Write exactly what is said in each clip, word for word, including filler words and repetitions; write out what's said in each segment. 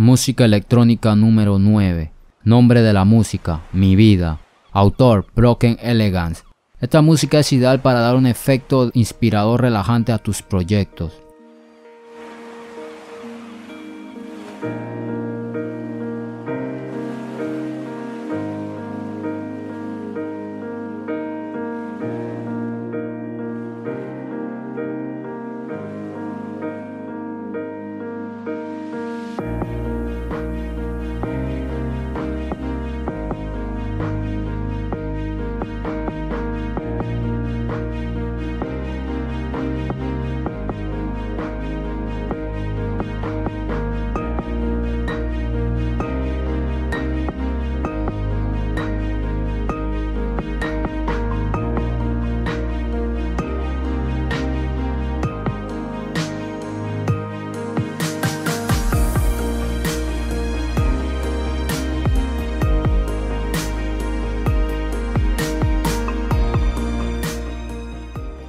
Música electrónica número nueve. Nombre de la música, Mi Vida. Autor, Broken Elegance. Esta música es ideal para dar un efecto inspirador relajante a tus proyectos.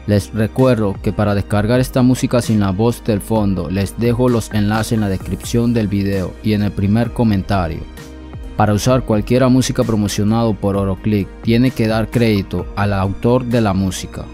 Les recuerdo que para descargar esta música sin la voz del fondo, les dejo los enlaces en la descripción del video y en el primer comentario. Para usar cualquier música promocionado por Oroclick, tiene que dar crédito al autor de la música.